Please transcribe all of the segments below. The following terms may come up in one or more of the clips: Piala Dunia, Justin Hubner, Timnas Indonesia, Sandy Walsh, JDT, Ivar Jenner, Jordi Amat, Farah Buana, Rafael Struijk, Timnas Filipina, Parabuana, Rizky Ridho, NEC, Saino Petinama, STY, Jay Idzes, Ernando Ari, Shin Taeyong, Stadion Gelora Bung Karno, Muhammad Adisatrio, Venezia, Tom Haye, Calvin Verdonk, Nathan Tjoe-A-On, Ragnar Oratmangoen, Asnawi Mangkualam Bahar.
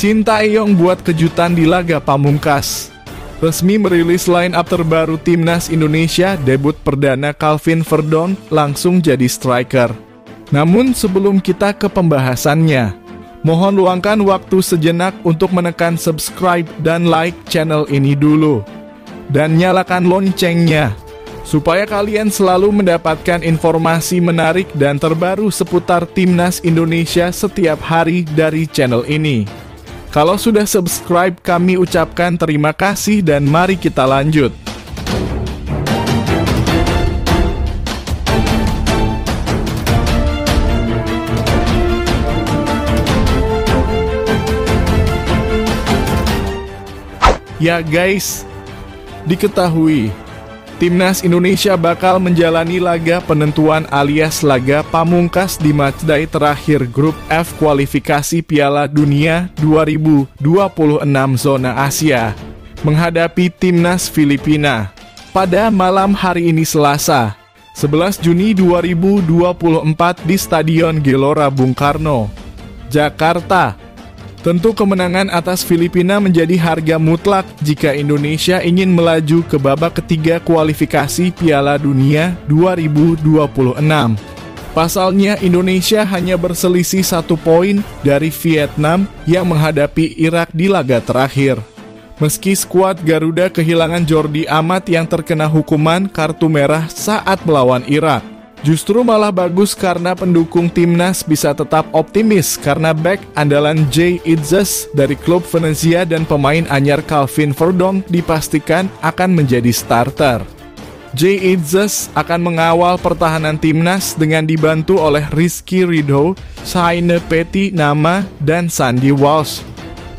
Shin Taeyong buat kejutan di laga pamungkas. Resmi merilis line-up terbaru Timnas Indonesia, debut perdana Calvin Verdonk langsung jadi striker. Namun sebelum kita ke pembahasannya, mohon luangkan waktu sejenak untuk menekan subscribe dan like channel ini dulu. Dan nyalakan loncengnya, supaya kalian selalu mendapatkan informasi menarik dan terbaru seputar Timnas Indonesia setiap hari dari channel ini. Kalau sudah subscribe, kami ucapkan terima kasih dan mari kita lanjut. Ya guys, diketahui Timnas Indonesia bakal menjalani laga penentuan alias laga pamungkas di matchday terakhir grup F kualifikasi Piala Dunia 2026 zona Asia, menghadapi Timnas Filipina pada malam hari ini Selasa, 11 Juni 2024 di Stadion Gelora Bung Karno, Jakarta. Tentu kemenangan atas Filipina menjadi harga mutlak jika Indonesia ingin melaju ke babak ketiga kualifikasi Piala Dunia 2026. Pasalnya Indonesia hanya berselisih 1 poin dari Vietnam yang menghadapi Irak di laga terakhir. Meski skuad Garuda kehilangan Jordi Amat yang terkena hukuman kartu merah saat melawan Irak, justru malah bagus karena pendukung timnas bisa tetap optimis karena bek andalan Jay Idzes dari klub Venezia dan pemain anyar Calvin Verdonk dipastikan akan menjadi starter. Jay Idzes akan mengawal pertahanan timnas dengan dibantu oleh Rizky Ridho, Saino Petinama, dan Sandy Walsh.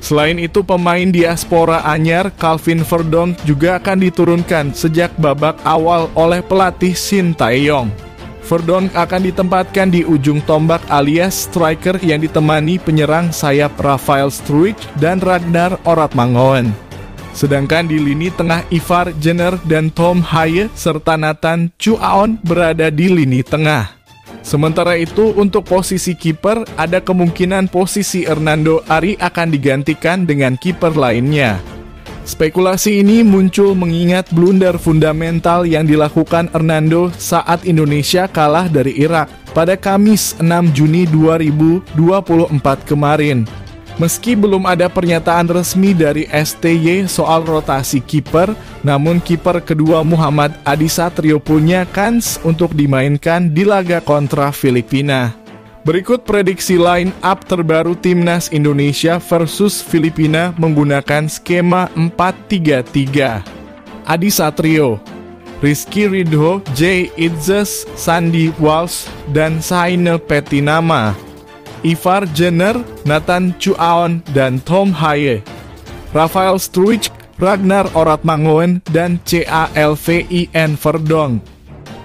Selain itu, pemain diaspora anyar Calvin Verdonk juga akan diturunkan sejak babak awal oleh pelatih Shin Taeyong. Verdonk akan ditempatkan di ujung tombak alias striker yang ditemani penyerang sayap Rafael Struijk dan Ragnar Oratmangoen. Sedangkan di lini tengah Ivar Jenner dan Tom Haye serta Nathan Tjoe-A-On berada di lini tengah. Sementara itu untuk posisi kiper ada kemungkinan posisi Ernando Ari akan digantikan dengan kiper lainnya. Spekulasi ini muncul mengingat blunder fundamental yang dilakukan Ernando saat Indonesia kalah dari Irak pada Kamis 6 Juni 2024 kemarin. Meski belum ada pernyataan resmi dari STY soal rotasi kiper, namun kiper kedua Muhammad Adisatrio punya kans untuk dimainkan di laga kontra Filipina. Berikut prediksi line-up terbaru Timnas Indonesia versus Filipina menggunakan skema 4-3-3. Adisatrio, Rizky Ridho, Jay Idzes, Sandy Walsh, dan Saino Petinama. Ivar Jenner, Nathan Tjoe-A-On, dan Tom Haye. Rafael Struijk, Ragnar Oratmangoen, dan Calvin Verdonk.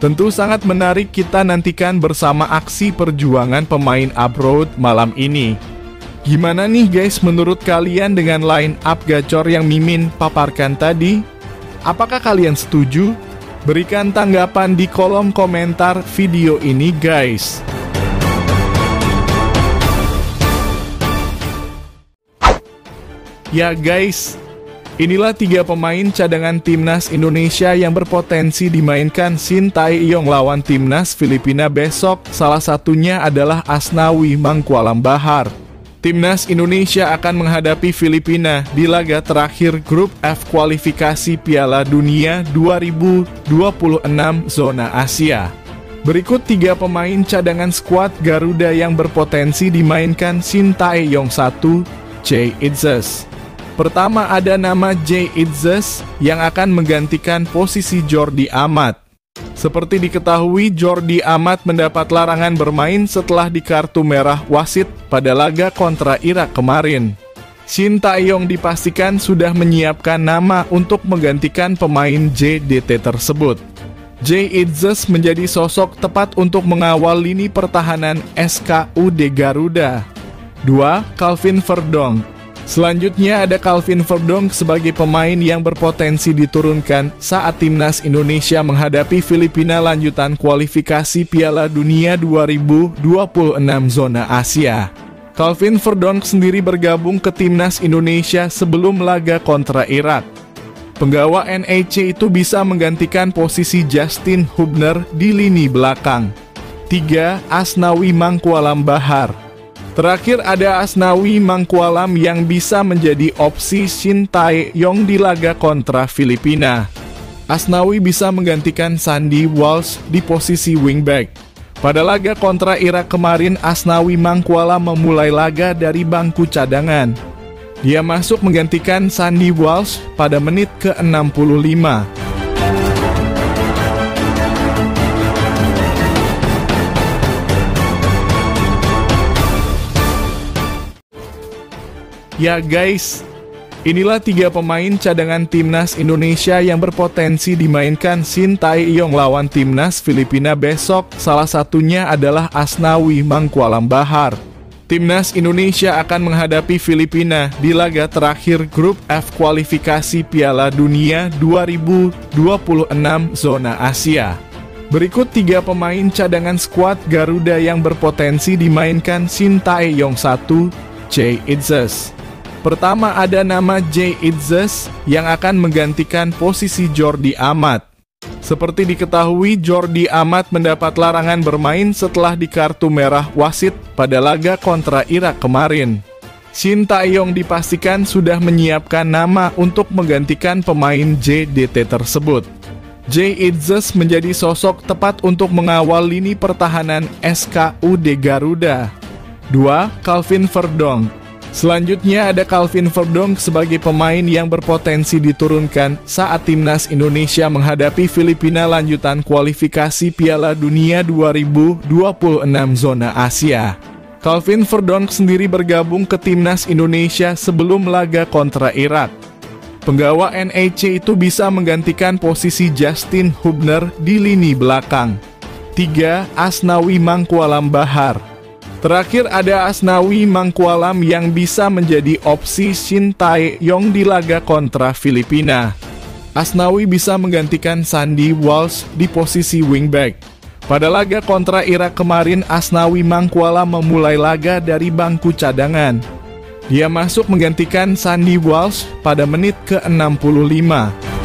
Tentu sangat menarik, kita nantikan bersama aksi perjuangan pemain abroad malam ini. Gimana nih guys menurut kalian dengan line up gacor yang Mimin paparkan tadi? Apakah kalian setuju? Berikan tanggapan di kolom komentar video ini guys. Ya guys, inilah 3 pemain cadangan Timnas Indonesia yang berpotensi dimainkan Shin Taeyong lawan Timnas Filipina besok, salah satunya adalah Asnawi Mangkualam Bahar. Timnas Indonesia akan menghadapi Filipina di laga terakhir grup F kualifikasi Piala Dunia 2026 zona Asia. Berikut 3 pemain cadangan skuad Garuda yang berpotensi dimainkan Shin Taeyong. 1. Jay Idzes. Pertama ada nama Jay Idzes yang akan menggantikan posisi Jordi Amat. Seperti diketahui, Jordi Amat mendapat larangan bermain setelah di kartu merah wasit pada laga kontra Irak kemarin. Shin Taeyong dipastikan sudah menyiapkan nama untuk menggantikan pemain JDT tersebut. Jay Idzes menjadi sosok tepat untuk mengawal lini pertahanan SKUD Garuda. 2. Calvin Verdonk. Selanjutnya ada Calvin Verdonk sebagai pemain yang berpotensi diturunkan saat Timnas Indonesia menghadapi Filipina lanjutan kualifikasi Piala Dunia 2026 zona Asia. Calvin Verdonk sendiri bergabung ke Timnas Indonesia sebelum laga kontra Irak. Penggawa NEC itu bisa menggantikan posisi Justin Hubner di lini belakang. 3. Asnawi Mangkualam Bahar. Terakhir ada Asnawi Mangkualam yang bisa menjadi opsi Shin Taeyong di laga kontra Filipina. Asnawi bisa menggantikan Sandy Walsh di posisi wingback. Pada laga kontra Irak kemarin, Asnawi Mangkualam memulai laga dari bangku cadangan. Dia masuk menggantikan Sandy Walsh pada menit ke-65. Ya guys, inilah 3 pemain cadangan Timnas Indonesia yang berpotensi dimainkan Shin Taeyong lawan Timnas Filipina besok. Salah satunya adalah Asnawi Mangkualam Bahar. Timnas Indonesia akan menghadapi Filipina di laga terakhir grup F kualifikasi Piala Dunia 2026 zona Asia. Berikut 3 pemain cadangan skuad Garuda yang berpotensi dimainkan Shin Taeyong. 1. Jay Idzes. Pertama ada nama Jay Idzes yang akan menggantikan posisi Jordi Amat. Seperti diketahui, Jordi Amat mendapat larangan bermain setelah di kartu merah wasit pada laga kontra Irak kemarin. Shin Taeyong dipastikan sudah menyiapkan nama untuk menggantikan pemain JDT tersebut. Jay Idzes menjadi sosok tepat untuk mengawal lini pertahanan SKUD Garuda. 2. Calvin Verdonk. Selanjutnya ada Calvin Verdonk sebagai pemain yang berpotensi diturunkan saat Timnas Indonesia menghadapi Filipina lanjutan kualifikasi Piala Dunia 2026 zona Asia. Calvin Verdonk sendiri bergabung ke Timnas Indonesia sebelum laga kontra Irak. Penggawa NEC itu bisa menggantikan posisi Justin Hubner di lini belakang. 3. Asnawi Mangkualam Bahar. Terakhir ada Asnawi Mangkualam yang bisa menjadi opsi Shin Taeyong di laga kontra Filipina. Asnawi bisa menggantikan Sandy Walsh di posisi wingback. Pada laga kontra Irak kemarin, Asnawi Mangkualam memulai laga dari bangku cadangan. Dia masuk menggantikan Sandy Walsh pada menit ke-65.